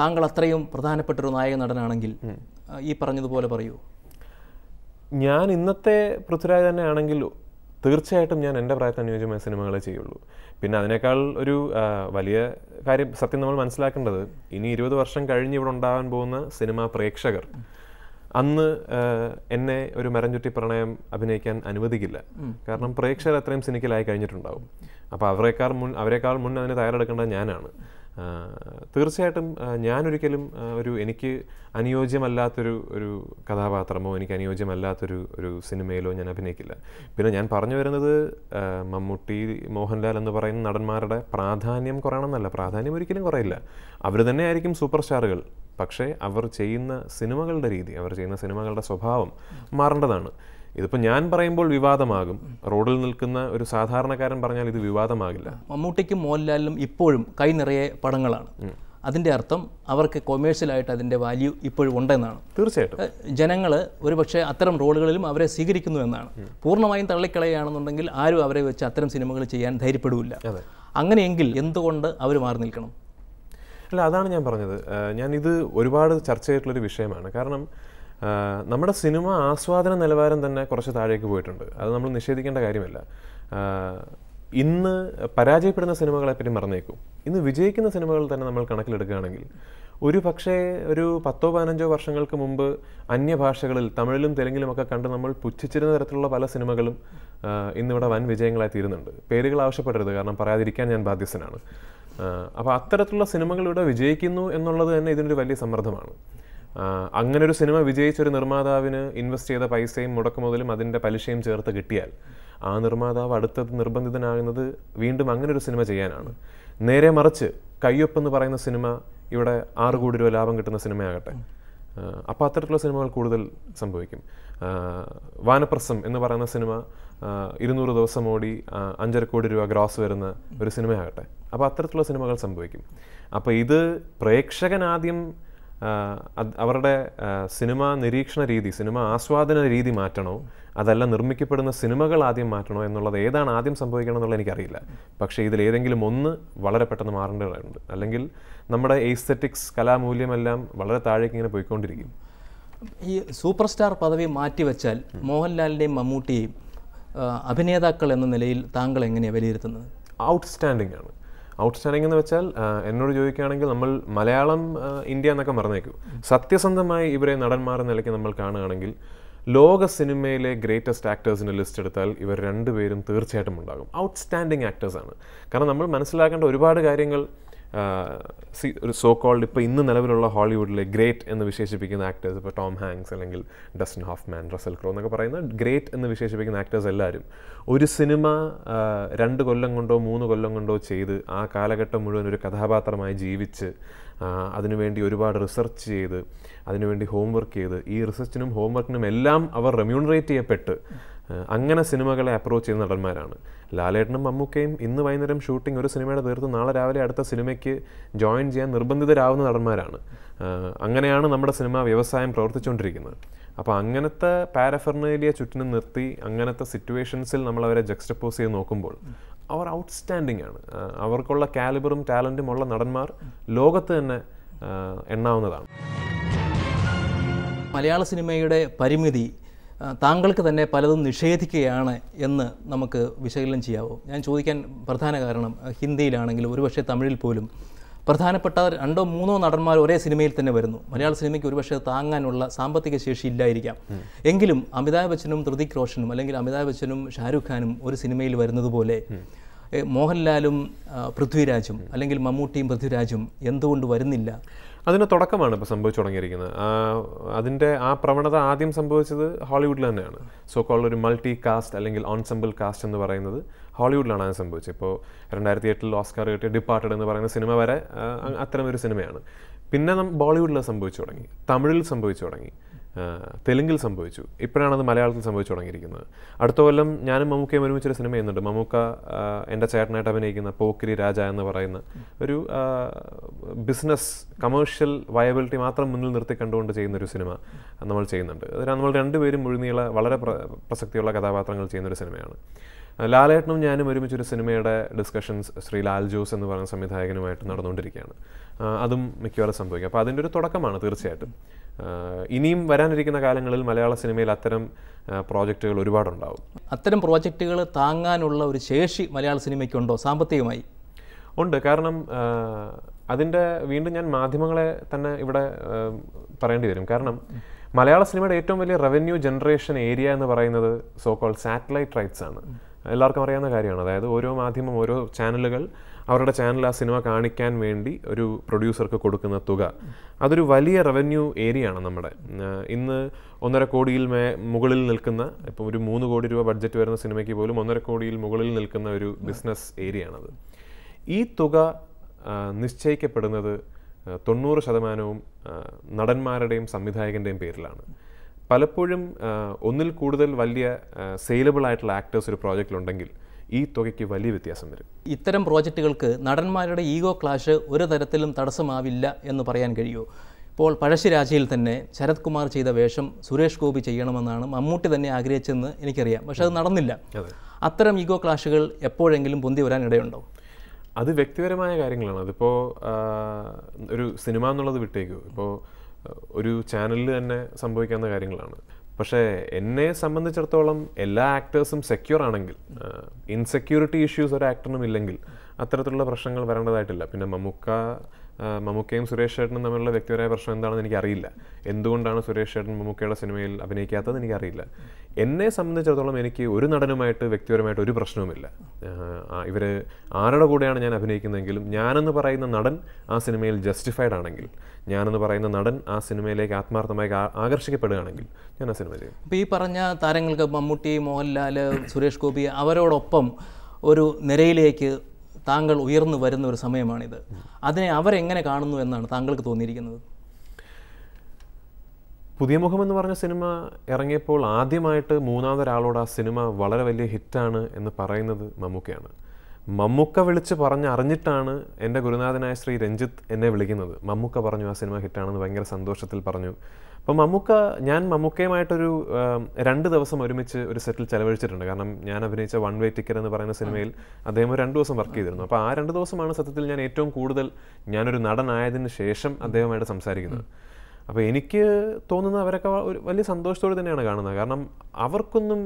താങ്കൾ അത്രയും പ്രധാനപ്പെട്ട ഒരു നായക നടനാണെങ്കിൽ ഈ പറഞ്ഞതുപോലെ പറയൂ. ഞാൻ ഇന്നത്തെ പൃഥ്വിരാജ് തന്നെ ആണെങ്കിൽ തീർച്ചയായിട്ടും ഞാൻ എൻ്റെ പ്രായത്തിന് അനുയോജ്യമായ സിനിമകളെ ചെയ്യുള്ളൂ. പിന്നെ അതിനേക്കാൾ ഒരു വലിയ കാര്യം സത്യം നമ്മൾ മനസ്സിലാക്കേണ്ടത്, ഇനി ഇരുപത് വർഷം കഴിഞ്ഞ് ഇവിടെ ഉണ്ടാകാൻ പോകുന്ന സിനിമാ പ്രേക്ഷകർ അന്ന് എന്നെ ഒരു മരം ചുറ്റി പ്രണയം അഭിനയിക്കാൻ അനുവദിക്കില്ല. കാരണം പ്രേക്ഷകർ അത്രയും സിനിക്കലായി കഴിഞ്ഞിട്ടുണ്ടാവും. അപ്പോൾ അവരെക്കാൾ മുൻ അവരെക്കാൾ മുൻ അതിന് തയ്യാറെടുക്കേണ്ടത് ഞാനാണ്. തീർച്ചയായിട്ടും ഞാനൊരിക്കലും ഒരു എനിക്ക് അനുയോജ്യമല്ലാത്തൊരു ഒരു കഥാപാത്രമോ എനിക്ക് അനുയോജ്യമല്ലാത്തൊരു ഒരു സിനിമയിലോ ഞാൻ അഭിനയിക്കില്ല. പിന്നെ ഞാൻ പറഞ്ഞു വരുന്നത് മമ്മൂട്ടി മോഹൻലാൽ എന്ന് പറയുന്ന നടന്മാരുടെ പ്രാധാന്യം കുറയണമെന്നല്ല. പ്രാധാന്യം ഒരിക്കലും കുറയില്ല, അവർ തന്നെ ആയിരിക്കും സൂപ്പർ സ്റ്റാറുകൾ. പക്ഷേ അവർ ചെയ്യുന്ന സിനിമകളുടെ രീതി, അവർ ചെയ്യുന്ന സിനിമകളുടെ സ്വഭാവം മാറേണ്ടതാണ്. ഇതിപ്പോൾ ഞാൻ പറയുമ്പോൾ വിവാദമാകും, റോഡിൽ നിൽക്കുന്ന ഒരു സാധാരണക്കാരൻ പറഞ്ഞാൽ ഇത് വിവാദമാകില്ല. മമ്മൂട്ടിക്കും മോഹൻലാലിനും ഇപ്പോഴും കൈ നിറയെ പടങ്ങളാണ്. അതിൻ്റെ അർത്ഥം അവർക്ക് കൊമേഴ്ഷ്യലായിട്ട് അതിൻ്റെ വാല്യൂ ഇപ്പോഴും ഉണ്ടെന്നാണ്. തീർച്ചയായിട്ടും ജനങ്ങൾ ഒരുപക്ഷെ അത്തരം റോളുകളിലും അവരെ സ്വീകരിക്കുന്നു എന്നാണ്. പൂർണ്ണമായും തള്ളിക്കളയാണെന്നുണ്ടെങ്കിൽ ആരും അവരെ വെച്ച് അത്തരം സിനിമകൾ ചെയ്യാൻ ധൈര്യപ്പെടില്ല. അങ്ങനെയെങ്കിൽ എന്തുകൊണ്ട് അവർ മാറി നിൽക്കണം? അല്ല, അതാണ് ഞാൻ പറഞ്ഞത്. ഞാനിത് ഒരുപാട് ചർച്ച ചെയ്തിട്ടുള്ളൊരു വിഷയമാണ്. കാരണം നമ്മുടെ സിനിമ ആസ്വാദന നിലവാരം തന്നെ കുറച്ച് താഴേക്ക് പോയിട്ടുണ്ട്. അത് നമ്മൾ നിഷേധിക്കേണ്ട കാര്യമില്ല. ഇന്ന് പരാജയപ്പെടുന്ന സിനിമകളെപ്പറ്റി മറന്നേക്കും. ഇന്ന് വിജയിക്കുന്ന സിനിമകൾ തന്നെ നമ്മൾ കണക്കിലെടുക്കുകയാണെങ്കിൽ ഒരു പക്ഷേ ഒരു പത്തോ പതിനഞ്ചോ വർഷങ്ങൾക്ക് മുമ്പ് അന്യഭാഷകളിൽ തമിഴിലും തെലുങ്കിലുമൊക്കെ കണ്ട് നമ്മൾ പുച്ഛിച്ചിരുന്ന തരത്തിലുള്ള പല സിനിമകളും ഇന്നിവിടെ വൻ വിജയങ്ങളായി തീരുന്നുണ്ട്. പേരുകൾ ആവശ്യപ്പെടരുത്, കാരണം പറയാതിരിക്കാൻ ഞാൻ ബാധ്യസ്ഥനാണ്. അപ്പോൾ അത്തരത്തിലുള്ള സിനിമകളിവിടെ വിജയിക്കുന്നു എന്നുള്ളത് തന്നെ ഇതിനൊരു വലിയ സമ്മർദ്ദമാണ്. അങ്ങനൊരു സിനിമ വിജയിച്ചൊരു നിർമ്മാതാവിന് ഇൻവെസ്റ്റ് ചെയ്ത പൈസയും മുടക്കുമുതലും അതിൻ്റെ പലിശയും ചേർത്ത് കിട്ടിയാൽ ആ നിർമ്മാതാവ് അടുത്തത് നിർബന്ധിതനാകുന്നത് വീണ്ടും അങ്ങനൊരു സിനിമ ചെയ്യാനാണ്. നേരെ മറിച്ച് കയ്യൊപ്പെന്ന് പറയുന്ന സിനിമ ഇവിടെ ആറ് കോടി രൂപ ലാഭം കിട്ടുന്ന സിനിമയാകട്ടെ. അപ്പോൾ അത്തരത്തിലുള്ള സിനിമകൾ കൂടുതൽ സംഭവിക്കും. വാനപ്രസം എന്ന് പറയുന്ന സിനിമ ഇരുന്നൂറ് ദിവസം ഓടി അഞ്ചര കോടി രൂപ ഗ്രോസ് വരുന്ന ഒരു സിനിമയാകട്ടെ. അപ്പോൾ അത്തരത്തിലുള്ള സിനിമകൾ സംഭവിക്കും. അപ്പോൾ ഇത് പ്രേക്ഷകനാദ്യം അവരുടെ സിനിമ നിരീക്ഷണ രീതി, സിനിമ ആസ്വാദന രീതി മാറ്റണോ, അതല്ല നിർമ്മിക്കപ്പെടുന്ന സിനിമകൾ ആദ്യം മാറ്റണോ എന്നുള്ളത്, ഏതാണ് ആദ്യം സംഭവിക്കണം എന്നുള്ളത് എനിക്കറിയില്ല. പക്ഷേ ഇതിലേതെങ്കിലും ഒന്ന് വളരെ പെട്ടെന്ന് മാറേണ്ടതായിട്ടുണ്ട്. അല്ലെങ്കിൽ നമ്മുടെ എയ്സ്തെറ്റിക്സ് കലാമൂല്യമെല്ലാം വളരെ താഴേക്ക് ഇങ്ങനെ പോയിക്കൊണ്ടിരിക്കും. ഈ സൂപ്പർ സ്റ്റാർ പദവി മാറ്റിവെച്ചാൽ മോഹൻലാലിൻ്റെയും മമ്മൂട്ടിയെയും അഭിനേതാക്കൾ എന്ന നിലയിൽ താങ്കൾ എങ്ങനെയാണ് വിലയിരുത്തുന്നത്? ഔട്ട്സ്റ്റാൻഡിംഗ് ആണ്. ഔട്ട്സ്റ്റാൻഡിംഗ് എന്ന് വെച്ചാൽ എന്നോട് ചോദിക്കുകയാണെങ്കിൽ നമ്മൾ മലയാളം ഇന്ത്യ എന്നൊക്കെ മറന്നേക്കും. സത്യസന്ധമായി ഇവരെ നടന്മാർ എന്ന നിലയ്ക്ക് നമ്മൾ കാണുകയാണെങ്കിൽ ലോക സിനിമയിലെ ഗ്രേറ്റസ്റ്റ് ആക്ടേഴ്സിൻ്റെ ലിസ്റ്റ് എടുത്താൽ ഇവർ രണ്ടുപേരും തീർച്ചയായിട്ടും ഉണ്ടാകും. ഔട്ട്സ്റ്റാൻഡിങ് ആക്ടേഴ്സാണ്. കാരണം നമ്മൾ മനസ്സിലാക്കേണ്ട ഒരുപാട് കാര്യങ്ങൾ സി ഒരു സോ കോൾഡ് ഇപ്പോൾ ഇന്ന് നിലവിലുള്ള ഹോളിവുഡിലെ ഗ്രേറ്റ് എന്ന് വിശേഷിപ്പിക്കുന്ന ആക്ടേഴ്സ്, ഇപ്പോൾ ടോം ഹാങ്ക്സ് അല്ലെങ്കിൽ ഡസ്റ്റിൻ ഹോഫ്മാൻ, റസൽ ക്രോ എന്നൊക്കെ പറയുന്ന ഗ്രേറ്റ് എന്ന് വിശേഷിപ്പിക്കുന്ന ആക്ടേഴ്സ് എല്ലാവരും ഒരു സിനിമ രണ്ട് കൊല്ലം കൊണ്ടോ മൂന്ന് കൊല്ലം കൊണ്ടോ ചെയ്ത് ആ കാലഘട്ടം മുഴുവൻ ഒരു കഥാപാത്രമായി ജീവിച്ച് അതിനുവേണ്ടി ഒരുപാട് റിസർച്ച് ചെയ്ത് അതിനുവേണ്ടി ഹോംവർക്ക് ചെയ്ത് ഈ റിസർച്ചിനും ഹോംവർക്കിനും എല്ലാം അവർ റെമ്യൂണറേറ്റ് ചെയ്യപ്പെട്ട് അങ്ങനെ സിനിമകളെ അപ്രോച്ച് ചെയ്യുന്ന നടന്മാരാണ്. ലാലേട്ടനും മമ്മൂക്കയും ഇന്ന് വൈകുന്നേരം ഷൂട്ടിംഗ് ഒരു സിനിമയുടെ തീർത്ത് നാളെ രാവിലെ അടുത്ത സിനിമയ്ക്ക് ജോയിൻ ചെയ്യാൻ നിർബന്ധിതരാകുന്ന നടന്മാരാണ്. അങ്ങനെയാണ് നമ്മുടെ സിനിമ വ്യവസായം പ്രവർത്തിച്ചുകൊണ്ടിരിക്കുന്നത്. അപ്പോൾ അങ്ങനത്തെ പാരഫെർണേലിയ ചുറ്റിനും നിർത്തി അങ്ങനത്തെ സിറ്റുവേഷൻസിൽ നമ്മളവരെ ജക്സ്റ്റപ്പോസ് ചെയ്ത് നോക്കുമ്പോൾ അവർ ഔട്ട്സ്റ്റാൻഡിംഗ് ആണ്. അവർക്കുള്ള കാലിബറും ടാലൻറ്റും ഉള്ള നടന്മാർ ലോകത്ത് തന്നെ എണ്ണാവുന്നതാണ്. മലയാള സിനിമയുടെ പരിമിതി താങ്കൾക്ക് തന്നെ പലതും നിഷേധിക്കുകയാണ് എന്ന് നമുക്ക് വിശകലനം ചെയ്യാവോ? ഞാൻ ചോദിക്കാൻ പ്രധാന കാരണം, ഹിന്ദിയിലാണെങ്കിലും ഒരുപക്ഷെ തമിഴിൽ പോലും പ്രധാനപ്പെട്ട രണ്ടോ മൂന്നോ നടന്മാർ ഒരേ സിനിമയിൽ തന്നെ വരുന്നു. മലയാള സിനിമയ്ക്ക് ഒരുപക്ഷെ താങ്ങാനുള്ള സാമ്പത്തിക ശേഷി ഇല്ലായിരിക്കാം. എങ്കിലും അമിതാഭ് ബച്ചനും ഹൃതിക് റോഷനും അല്ലെങ്കിൽ അമിതാഭ് ബച്ചനും ഷാരൂഖ് ഖാനും ഒരു സിനിമയിൽ വരുന്നത് പോലെ മോഹൻലാലും പൃഥ്വിരാജും അല്ലെങ്കിൽ മമ്മൂട്ടിയും പൃഥ്വിരാജും എന്തുകൊണ്ട് വരുന്നില്ല? അതിന് തുടക്കമാണ് ഇപ്പോൾ സംഭവിച്ചു തുടങ്ങിയിരിക്കുന്നത്. അതിൻ്റെ ആ പ്രവണത ആദ്യം സംഭവിച്ചത് ഹോളിവുഡിൽ തന്നെയാണ്. സോ കോൾഡ് ഒരു മൾട്ടി കാസ്റ്റ് അല്ലെങ്കിൽ ഓൺസെമ്പിൾ കാസ്റ്റ് എന്ന് പറയുന്നത് ഹോളിവുഡിലാണ് അത് സംഭവിച്ചത്. ഇപ്പോൾ രണ്ടായിരത്തി എട്ടിൽ ഓസ്കാർ കിട്ടിയ ഡിപ്പാർട്ടഡ് എന്ന് പറയുന്ന സിനിമ വരെ അത്തരമൊരു സിനിമയാണ്. പിന്നെ ബോളിവുഡിൽ സംഭവിച്ചു തുടങ്ങി, തമിഴിൽ സംഭവിച്ചു തുടങ്ങി, തെലുങ്കിൽ സംഭവിച്ചു, ഇപ്പോഴാണത് മലയാളത്തിൽ സംഭവിച്ചു തുടങ്ങിയിരിക്കുന്നത്. അടുത്ത കൊല്ലം ഞാനും മമ്മൂക്കയും ഒരുമിച്ചൊരു സിനിമ ചെയ്യുന്നുണ്ട്. മമ്മൂക്ക എൻ്റെ ചേട്ടനായിട്ട് അഭിനയിക്കുന്ന പോക്കിരി രാജ എന്ന് പറയുന്ന ഒരു ബിസിനസ് കമേഴ്ഷ്യൽ വയബിലിറ്റി മാത്രം മുന്നിൽ നിർത്തി കണ്ടുകൊണ്ട് ചെയ്യുന്നൊരു സിനിമ നമ്മൾ ചെയ്യുന്നുണ്ട്. അതിൽ നമ്മൾ രണ്ടുപേരും മുഴുനീള വളരെ പ്രസക്തിയുള്ള കഥാപാത്രങ്ങൾ ചെയ്യുന്നൊരു സിനിമയാണ്. ലാലേട്ടനും ഞാനും ഒരുമിച്ചൊരു സിനിമയുടെ ഡിസ്കഷൻസ് ശ്രീ ലാൽ ജോസ് എന്ന് പറയുന്ന സംവിധായകനുമായിട്ട് നടന്നുകൊണ്ടിരിക്കുകയാണ്. അതും മിക്കവാറും സംഭവിക്കും. അപ്പോൾ അതിൻ്റെ ഒരു തുടക്കമാണ് തീർച്ചയായിട്ടും. ഇനിയും വരാനിരിക്കുന്ന കാലങ്ങളിൽ മലയാള സിനിമയിൽ അത്തരം പ്രോജക്റ്റുകൾ ഒരുപാടുണ്ടാവും. അത്തരം പ്രോജക്റ്റുകൾ താങ്ങാനുള്ള ഒരു ശേഷി മലയാള സിനിമയ്ക്കുണ്ടോ സാമ്പത്തികമായി? ഉണ്ട്. കാരണം അതിൻ്റെ വീണ്ടും ഞാൻ മാധ്യമങ്ങളെ തന്നെ ഇവിടെ പറയേണ്ടി വരും. കാരണം മലയാള സിനിമയുടെ ഏറ്റവും വലിയ റവന്യൂ ജനറേഷൻ ഏരിയ എന്ന് പറയുന്നത് സോ കോൾഡ് സാറ്റലൈറ്റ് റൈറ്റ്സ് ആണ്. എല്ലാവർക്കും അറിയാവുന്ന കാര്യമാണ്. അതായത് ഓരോ മാധ്യമം, ഓരോ ചാനലുകൾ അവരുടെ ചാനൽ ആ സിനിമ കാണിക്കാൻ വേണ്ടി ഒരു പ്രൊഡ്യൂസർക്ക് കൊടുക്കുന്ന തുക, അതൊരു വലിയ റവന്യൂ ഏരിയ ആണ് നമ്മുടെ. ഇന്ന് ഒന്നര കോടിയിൽ മേ മുകളിൽ നിൽക്കുന്ന, ഇപ്പോൾ ഒരു മൂന്ന് കോടി രൂപ ബഡ്ജറ്റ് വരുന്ന സിനിമയ്ക്ക് പോലും ഒന്നര കോടിയിൽ മുകളിൽ നിൽക്കുന്ന ഒരു ബിസിനസ് ഏരിയ ആണത്. ഈ തുക നിശ്ചയിക്കപ്പെടുന്നത് തൊണ്ണൂറ് ശതമാനവും നടന്മാരുടെയും സംവിധായകൻ്റെയും പേരിലാണ്. പലപ്പോഴും ഒന്നിൽ കൂടുതൽ വലിയ സെയിലബിൾ ആയിട്ടുള്ള ആക്ടേഴ്സ് ഒരു പ്രോജക്റ്റിലുണ്ടെങ്കിൽ ഈ തുകയ്ക്ക് വലിയ വ്യത്യാസം വരും. ഇത്തരം പ്രോജക്റ്റുകൾക്ക് നടന്മാരുടെ ഈഗോ ക്ലാഷ് ഒരു തരത്തിലും തടസ്സമാവില്ല എന്ന് പറയാൻ കഴിയുമോ? ഇപ്പോൾ പഴശ്ശിരാജയിൽ തന്നെ ശരത് കുമാർ ചെയ്ത വേഷം സുരേഷ് ഗോപി ചെയ്യണമെന്നാണ് മമ്മൂട്ടി തന്നെ ആഗ്രഹിച്ചതെന്ന് എനിക്കറിയാം, പക്ഷെ അത് നടന്നില്ല. അത്തരം ഈഗോ ക്ലാഷുകൾ എപ്പോഴെങ്കിലും പൊന്തി വരാനിടയുണ്ടോ? അത് വ്യക്തിപരമായ കാര്യങ്ങളാണ്. അതിപ്പോൾ ഒരു സിനിമ എന്നുള്ളത് വിട്ടേക്കൂ, ഇപ്പോൾ ഒരു ചാനലിൽ തന്നെ സംഭവിക്കാവുന്ന കാര്യങ്ങളാണ്. പക്ഷേ എന്നെ സംബന്ധിച്ചിടത്തോളം എല്ലാ ആക്ടേഴ്സും സെക്യൂർ ആണെങ്കിൽ, ഇൻസെക്യൂരിറ്റി ഇഷ്യൂസ് ഒരു ആക്ടറിനും ഇല്ലെങ്കിൽ അത്തരത്തിലുള്ള പ്രശ്നങ്ങൾ വരേണ്ടതായിട്ടില്ല. പിന്നെ മമ്മൂക്ക മമ്മൂക്കയും സുരേഷ് ചേട്ടനും തമ്മിലുള്ള വ്യക്തിപരമായ പ്രശ്നം എന്താണെന്ന് എനിക്കറിയില്ല. എന്തുകൊണ്ടാണ് സുരേഷ് ചേട്ടൻ മമ്മൂക്കയുടെ സിനിമയിൽ അഭിനയിക്കാത്തത് എനിക്കറിയില്ല. എന്നെ സംബന്ധിച്ചിടത്തോളം എനിക്ക് ഒരു നടനുമായിട്ട് വ്യക്തിപരമായിട്ട് ഒരു പ്രശ്നവുമില്ല. ഇവർ ആരുടെ കൂടെയാണ് ഞാൻ അഭിനയിക്കുന്നതെങ്കിലും ഞാനെന്ന് പറയുന്ന നടൻ ആ സിനിമയിൽ ജസ്റ്റിഫൈഡ് ആണെങ്കിൽ, ഞാനെന്ന് പറയുന്ന നടൻ ആ സിനിമയിലേക്ക് ആത്മാർത്ഥമായി ആകർഷിക്കപ്പെടുകയാണെങ്കിൽ ഞാൻ ആ സിനിമ ചെയ്യും. അപ്പോൾ ഈ പറഞ്ഞ താരങ്ങൾക്ക് മമ്മൂട്ടി, മോഹൻലാൽ, സുരേഷ് ഗോപി അവരോടൊപ്പം ഒരു നിരയിലേക്ക് താങ്കൾ ഉയർന്നു വരുന്ന ഒരു സമയമാണിത്. അതിനെ അവരെങ്ങനെ കാണുന്നു എന്നാണ് താങ്കൾക്ക് തോന്നിയിരിക്കുന്നത്? പുതിയ മുഖമെന്ന് പറഞ്ഞ സിനിമ ഇറങ്ങിയപ്പോൾ ആദ്യമായിട്ട് മൂന്നാമതൊരാളോട് ആ സിനിമ വളരെ വലിയ ഹിറ്റാണ് എന്ന് പറയുന്നത് മമ്മൂക്കയാണ്. മമ്മൂക്ക വിളിച്ച് പറഞ്ഞ് അറിഞ്ഞിട്ടാണ് എൻ്റെ ഗുരുനാഥനായ ശ്രീ രഞ്ജിത്ത് എന്നെ വിളിക്കുന്നത്. മമ്മൂക്ക പറഞ്ഞു ആ സിനിമ ഹിറ്റാണെന്ന് ഭയങ്കര സന്തോഷത്തിൽ പറഞ്ഞു. അപ്പോൾ മമ്മൂക്ക, ഞാൻ മമ്മൂക്കയുമായിട്ടൊരു രണ്ട് ദിവസം ഒരുമിച്ച് ഒരു സെറ്റിൽ ചെലവഴിച്ചിട്ടുണ്ട്. കാരണം ഞാൻ അഭിനയിച്ച വൺ വേ ടിക്കറ്റ് എന്ന് പറയുന്ന സിനിമയിൽ അദ്ദേഹം ഒരു രണ്ട് ദിവസം വർക്ക് ചെയ്തിരുന്നു. അപ്പോൾ ആ രണ്ട് ദിവസമാണ് സത്യത്തിൽ ഞാൻ ഏറ്റവും കൂടുതൽ ഞാനൊരു നടനായതിന് ശേഷം അദ്ദേഹമായിട്ട് സംസാരിക്കുന്നത്. അപ്പോൾ എനിക്ക് തോന്നുന്നത് അവരൊക്കെ ഒരു വലിയ സന്തോഷത്തോടെ തന്നെയാണ് കാണുന്നത്. കാരണം അവർക്കൊന്നും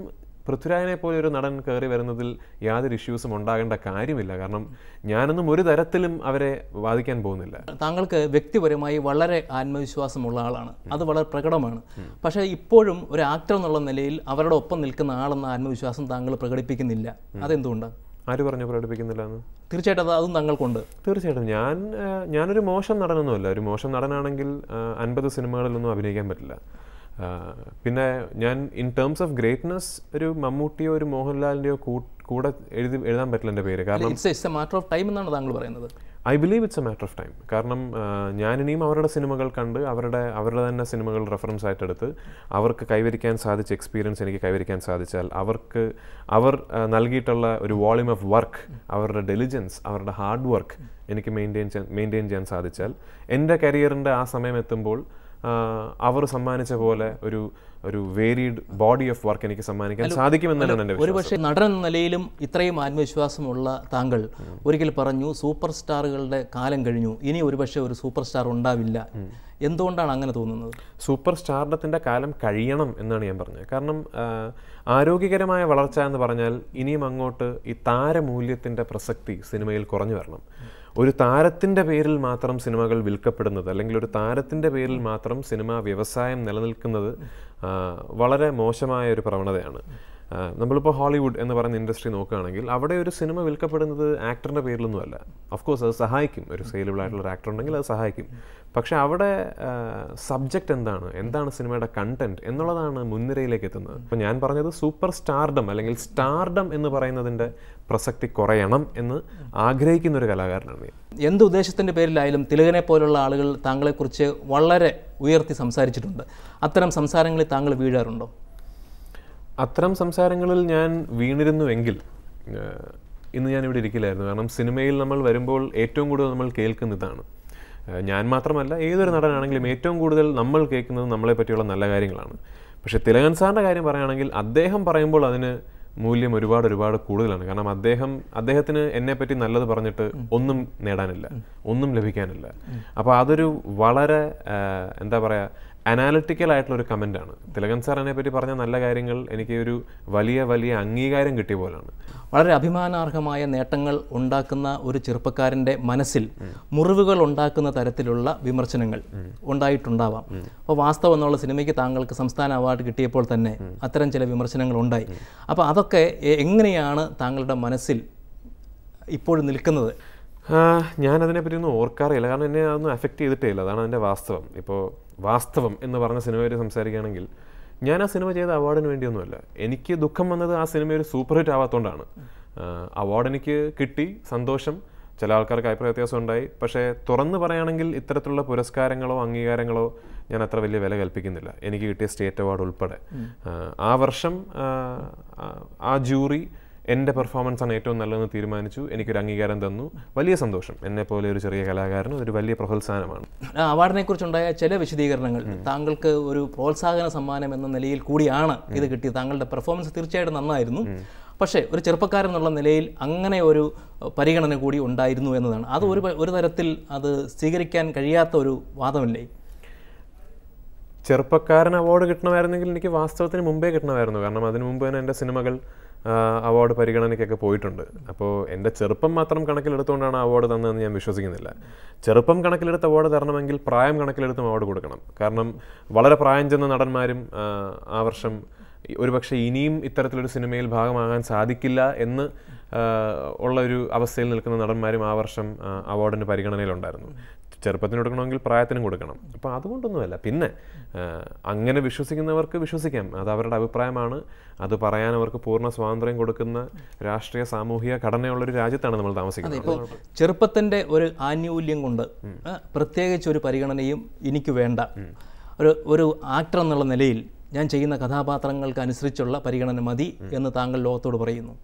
പൃഥ്വിരാജിനെ പോലെ ഒരു നടൻ കയറി വരുന്നതിൽ യാതൊരു ഇഷ്യൂസും ഉണ്ടാകേണ്ട കാര്യമില്ല. കാരണം ഞാനൊന്നും ഒരു തരത്തിലും അവരെ ബാധിക്കാൻ പോകുന്നില്ല. താങ്കൾക്ക് വ്യക്തിപരമായി വളരെ ആത്മവിശ്വാസമുള്ള ആളാണ്, അത് വളരെ പ്രകടമാണ്. പക്ഷേ ഇപ്പോഴും ഒരു ആക്ടർ എന്നുള്ള നിലയിൽ അവരുടെ ഒപ്പം നിൽക്കുന്ന ആളെന്ന ആത്മവിശ്വാസം താങ്കൾ പ്രകടിപ്പിക്കുന്നില്ല. അതെന്തുകൊണ്ടാണ്? ആര് പറഞ്ഞു പ്രകടിപ്പിക്കുന്നില്ല എന്ന്? തീർച്ചയായിട്ടും അതും താങ്കൾക്കുണ്ട്. തീർച്ചയായിട്ടും ഞാൻ ഞാനൊരു മോശം നടനൊന്നുമല്ല. ഒരു മോശം നടനാണെങ്കിൽ അൻപത് സിനിമകളിലൊന്നും അഭിനയിക്കാൻ പറ്റില്ല. പിന്നെ ഞാൻ ഇൻ ടേംസ് ഓഫ് ഗ്രേറ്റ്നെസ് ഒരു മമ്മൂട്ടിയോ ഒരു മോഹൻലാലിൻ്റെയോ കൂടെ എഴുതാൻ പറ്റില്ല എൻ്റെ പേര്. കാരണം it's a matter of time എന്നാണ് താങ്കൾ പറയുന്നത്. I believe it's a matter of time. കാരണം ഞാനിനിയും അവരുടെ സിനിമകൾ കണ്ട് അവരുടെ അവരുടെ തന്നെ സിനിമകൾ റെഫറൻസ് ആയിട്ടെടുത്ത് അവർക്ക് കൈവരിക്കാൻ സാധിച്ച എക്സ്പീരിയൻസ് എനിക്ക് കൈവരിക്കാൻ സാധിച്ചാൽ, അവർക്ക് അവർ നൽകിയിട്ടുള്ള ഒരു വോളിയം ഓഫ് വർക്ക്, അവരുടെ ഡെലിജൻസ്, അവരുടെ ഹാർഡ് വർക്ക് എനിക്ക് മെയിൻറ്റെയിൻ ചെയ്യാൻ മെയിൻറ്റെയിൻ ചെയ്യാൻ സാധിച്ചാൽ, എൻ്റെ കരിയറിൻ്റെ ആ സമയം എത്തുമ്പോൾ അവർ സമ്മാനിച്ച പോലെ ഒരു ഒരു വേരിയഡ് ബോഡി ഓഫ് വർക്ക് എനിക്ക് സമ്മാനിക്കാൻ സാധിക്കുമെന്നാണ് എൻ്റെ ഒരു പക്ഷേ നടൻ എന്ന നിലയിലും ഇത്രയും ആത്മവിശ്വാസമുള്ള താങ്കൾ ഒരിക്കൽ പറഞ്ഞു സൂപ്പർ സ്റ്റാറുകളുടെ കാലം കഴിഞ്ഞു, ഇനി ഒരുപക്ഷെ ഒരു സൂപ്പർ സ്റ്റാർ ഉണ്ടാവില്ല. എന്തുകൊണ്ടാണ് അങ്ങനെ തോന്നുന്നത്? സൂപ്പർ സ്റ്റാർഡത്തിൻ്റെ കാലം കഴിയണം എന്നാണ് ഞാൻ പറഞ്ഞത്. കാരണം ആരോഗ്യകരമായ വളർച്ച എന്ന് പറഞ്ഞാൽ ഇനിയും അങ്ങോട്ട് ഈ താരമൂല്യത്തിൻ്റെ പ്രസക്തി സിനിമയിൽ കുറഞ്ഞു വരണം. ഒരു താരത്തിൻ്റെ പേരിൽ മാത്രം സിനിമകൾ വിൽക്കപ്പെടുന്നത് അല്ലെങ്കിൽ ഒരു താരത്തിൻ്റെ പേരിൽ മാത്രം സിനിമാ വ്യവസായം നിലനിൽക്കുന്നത് വളരെ മോശമായ ഒരു പ്രവണതയാണ്. നമ്മളിപ്പോൾ ഹോളിവുഡ് എന്ന് പറയുന്ന ഇൻഡസ്ട്രി നോക്കുകയാണെങ്കിൽ അവിടെ ഒരു സിനിമ വിൽക്കപ്പെടുന്നത് ആക്ടറിൻ്റെ പേരിലൊന്നുമല്ല. ഓഫ്കോഴ്സ് അത് സഹായിക്കും, ഒരു സെയിലബിൾ ആയിട്ടുള്ള ഒരു ആക്ടർ ഉണ്ടെങ്കിൽ അത് സഹായിക്കും. പക്ഷേ അവിടെ സബ്ജക്റ്റ് എന്താണ്, എന്താണ് സിനിമയുടെ കണ്ടന്റ് എന്നുള്ളതാണ് മുൻനിരയിലേക്ക് എത്തുന്നത്. അപ്പോൾ ഞാൻ പറഞ്ഞത് സൂപ്പർ സ്റ്റാർഡം അല്ലെങ്കിൽ സ്റ്റാർഡം എന്ന് പറയുന്നതിൻ്റെ പ്രസക്തി കുറയണം എന്ന് ആഗ്രഹിക്കുന്ന ഒരു കലാകാരനാണ്. എന്ത് ഉദ്ദേശത്തിൻ്റെ പേരിലായാലും തിലകനെ പോലുള്ള ആളുകൾ താങ്കളെക്കുറിച്ച് വളരെ ഉയർത്തി സംസാരിച്ചിട്ടുണ്ട്. അത്തരം സംസാരങ്ങളിൽ താങ്കൾ വീഴാറുണ്ടോ? അത്തരം സംസാരങ്ങളിൽ ഞാൻ വീണിരുന്നുവെങ്കിൽ ഇന്ന് ഞാനിവിടെ ഇരിക്കില്ലായിരുന്നു. കാരണം സിനിമയിൽ നമ്മൾ വരുമ്പോൾ ഏറ്റവും കൂടുതൽ നമ്മൾ കേൾക്കുന്നതാണ്, ഞാൻ മാത്രമല്ല ഏതൊരു നടനാണെങ്കിലും ഏറ്റവും കൂടുതൽ നമ്മൾ കേൾക്കുന്നത് നമ്മളെ പറ്റിയുള്ള നല്ല കാര്യങ്ങളാണ്. പക്ഷേ തിലകൻ സാറിൻ്റെ കാര്യം പറയുകയാണെങ്കിൽ അദ്ദേഹം പറയുമ്പോൾ അതിന് മൂല്യം ഒരുപാട് ഒരുപാട് കൂടുതലാണ്. കാരണം അദ്ദേഹം അദ്ദേഹത്തിന് എന്നെപ്പറ്റി നല്ലത് പറഞ്ഞിട്ട് ഒന്നും നേടാനില്ല, ഒന്നും ലഭിക്കാനില്ല. അപ്പോൾ അതൊരു വളരെ എന്താ പറയുക അനാലിറ്റിക്കൽ ആയിട്ടുള്ളൊരു കമൻ്റാണ്. തിലകൻ സാർ എന്നെ പറ്റി പറഞ്ഞ നല്ല കാര്യങ്ങൾ എനിക്ക് ഒരു വലിയ വലിയ അംഗീകാരം കിട്ടിയ പോലാണ്. വളരെ അഭിമാനാർഹമായ നേട്ടങ്ങൾ ഉണ്ടാക്കുന്ന ഒരു ചെറുപ്പക്കാരൻ്റെ മനസ്സിൽ മുറിവുകൾ ഉണ്ടാക്കുന്ന തരത്തിലുള്ള വിമർശനങ്ങൾ ഉണ്ടായിട്ടുണ്ടാവാം. അപ്പോൾ വാസ്തവം എന്നുള്ള സിനിമയ്ക്ക് താങ്കൾക്ക് സംസ്ഥാന അവാർഡ് കിട്ടിയപ്പോൾ തന്നെ അത്തരം ചില വിമർശനങ്ങൾ ഉണ്ടായി. അപ്പോൾ അതൊക്കെ എങ്ങനെയാണ് താങ്കളുടെ മനസ്സിൽ ഇപ്പോഴും നിൽക്കുന്നത്? ഞാനതിനെപ്പറ്റി ഒന്നും ഓർക്കാറില്ല, കാരണം എന്നെ അതൊന്നും എഫക്റ്റ് ചെയ്തിട്ടേ ഇല്ല. അതാണ് എൻ്റെ വാസ്തവം. ഇപ്പോൾ വാസ്തവം എന്ന് പറഞ്ഞ സിനിമയിൽ സംസാരിക്കുകയാണെങ്കിൽ ഞാൻ ആ സിനിമ ചെയ്ത അവാർഡിന് വേണ്ടിയൊന്നുമല്ല. എനിക്ക് ദുഃഖം വന്നത് ആ സിനിമ ഒരു സൂപ്പർ ഹിറ്റ് ആവാത്തതുകൊണ്ടാണ്. അവാർഡ് എനിക്ക് കിട്ടി, സന്തോഷം. ചില ആൾക്കാർക്ക് അഭിപ്രായ വ്യത്യാസം ഉണ്ടായി. പക്ഷേ തുറന്ന് പറയുകയാണെങ്കിൽ ഇത്തരത്തിലുള്ള പുരസ്കാരങ്ങളോ അംഗീകാരങ്ങളോ ഞാൻ അത്ര വലിയ വില കൽപ്പിക്കുന്നില്ല. എനിക്ക് കിട്ടിയ സ്റ്റേറ്റ് അവാർഡ് ഉൾപ്പെടെ ആ വർഷം ആ ജൂറി എൻ്റെ പെർഫോമൻസാണ് ഏറ്റവും നല്ലതെന്ന് തീരുമാനിച്ചു, എനിക്കൊരു അംഗീകാരം തന്നു, വലിയ സന്തോഷം. എന്നെപ്പോലെ ഒരു ചെറിയ കലാകാരന് ഒരു വലിയ പ്രോത്സാഹനമാണ്. ആ അവാർഡിനെ കുറിച്ചുണ്ടായ ചില വിശദീകരണങ്ങൾ താങ്കൾക്ക് ഒരു പ്രോത്സാഹന സമ്മാനം എന്ന നിലയിൽ കൂടിയാണ് ഇത് കിട്ടിയത്. താങ്കളുടെ പെർഫോമൻസ് തീർച്ചയായിട്ടും നന്നായിരുന്നു, പക്ഷേ ഒരു ചെറുപ്പക്കാരൻ എന്നുള്ള നിലയിൽ അങ്ങനെ ഒരു പരിഗണന കൂടി ഉണ്ടായിരുന്നു എന്നതാണ്. അത് ഒരു ഒരു തരത്തിൽ അത് സ്വീകരിക്കാൻ കഴിയാത്ത ഒരു വാദമല്ലേ? ചെറുപ്പക്കാരൻ അവാർഡ് കിട്ടണമായിരുന്നെങ്കിൽ എനിക്ക് വാസ്തവത്തിന് മുമ്പേ കിട്ടണമായിരുന്നു. കാരണം അതിനു മുമ്പ് തന്നെ എൻ്റെ സിനിമകൾ അവാർഡ് പരിഗണനയ്ക്കൊക്കെ പോയിട്ടുണ്ട്. അപ്പോൾ എൻ്റെ ചെറുപ്പം മാത്രം കണക്കിലെടുത്തുകൊണ്ടാണ് അവാർഡ് തന്നതെന്ന് ഞാൻ വിശ്വസിക്കുന്നില്ല. ചെറുപ്പം കണക്കിലെടുത്ത് അവാർഡ് തരണമെങ്കിൽ പ്രായം കണക്കിലെടുത്തും അവാർഡ് കൊടുക്കണം. കാരണം വളരെ പ്രായം ചെന്ന നടന്മാരും ആ വർഷം ഒരുപക്ഷെ ഇനിയും ഇത്തരത്തിലൊരു സിനിമയിൽ ഭാഗമാകാൻ സാധിക്കില്ല എന്ന് ഉള്ള ഒരു അവസ്ഥയിൽ നിൽക്കുന്ന നടന്മാരും ആ വർഷം അവാർഡിൻ്റെ പരിഗണനയിലുണ്ടായിരുന്നു. ചെറുപ്പത്തിന് കൊടുക്കണമെങ്കിൽ പ്രായത്തിനും കൊടുക്കണം. അപ്പോൾ അതുകൊണ്ടൊന്നുമല്ല. പിന്നെ അങ്ങനെ വിശ്വസിക്കുന്നവർക്ക് വിശ്വസിക്കാം, അത് അവരുടെ അഭിപ്രായമാണ്. അത് പറയാൻ അവർക്ക് പൂർണ്ണ സ്വാതന്ത്ര്യം കൊടുക്കുന്ന രാഷ്ട്രീയ സാമൂഹിക ഘടനയുള്ളൊരു രാജ്യത്താണ് നമ്മൾ താമസിക്കുന്നത്. ഇപ്പോൾ ചെറുപ്പത്തിൻ്റെ ഒരു ആനുകൂല്യം കൊണ്ട് പ്രത്യേകിച്ച് ഒരു പരിഗണനയും എനിക്ക് വേണ്ട, ഒരു ഒരു ആക്ടർ എന്നുള്ള നിലയിൽ ഞാൻ ചെയ്യുന്ന കഥാപാത്രങ്ങൾക്ക് അനുസരിച്ചുള്ള പരിഗണന മതി എന്ന് താങ്കൾ ലോകത്തോട് പറയുന്നു?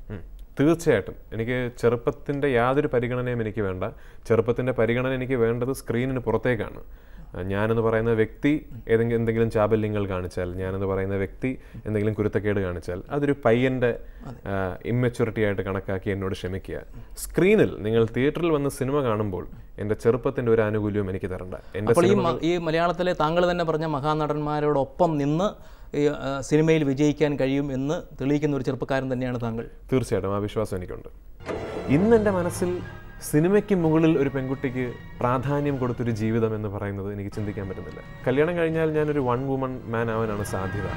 തീർച്ചയായിട്ടും എനിക്ക് ചെറുപ്പത്തിൻ്റെ യാതൊരു പരിഗണനയും എനിക്ക് വേണ്ട. ചെറുപ്പത്തിൻ്റെ പരിഗണന എനിക്ക് വേണ്ടത് സ്ക്രീനിന് പുറത്തേക്കാണ്. ഞാനെന്ന് പറയുന്ന വ്യക്തി ഏതെങ്കിലും എന്തെങ്കിലും ചാബല്യങ്ങൾ കാണിച്ചാൽ, ഞാനെന്ന് പറയുന്ന വ്യക്തി എന്തെങ്കിലും കുരുത്തക്കേട് കാണിച്ചാൽ അതൊരു പയ്യൻ്റെ ഇമ്മച്യൂറിറ്റി ആയിട്ട് കണക്കാക്കി എന്നോട് ക്ഷമിക്കുക. സ്ക്രീനിൽ നിങ്ങൾ തിയേറ്ററിൽ വന്ന് സിനിമ കാണുമ്പോൾ എൻ്റെ ചെറുപ്പത്തിൻ്റെ ഒരു ആനുകൂല്യവും എനിക്ക് തരണ്ട. എൻ്റെ ഈ മലയാളത്തിലെ താങ്കൾ തന്നെ പറഞ്ഞ മഹാനടന്മാരോടൊപ്പം നിന്ന് സിനിമയിൽ വിജയിക്കാൻ കഴിയും എന്ന് തെളിയിക്കുന്ന ഒരു ചെറുപ്പക്കാരൻ തന്നെയാണ് താങ്കൾ. തീർച്ചയായിട്ടും ആ വിശ്വാസം എനിക്കുണ്ട്. ഇന്ന് എൻ്റെ മനസ്സിൽ സിനിമയ്ക്ക് മുകളിൽ ഒരു പെൺകുട്ടിക്ക് പ്രാധാന്യം കൊടുത്തൊരു ജീവിതം എന്ന് പറയുന്നത് എനിക്ക് ചിന്തിക്കാൻ പറ്റുന്നില്ല. കല്യാണം കഴിഞ്ഞാൽ ഞാനൊരു വൺ വുമൺ മാൻ ആവാനാണ് സാധ്യത.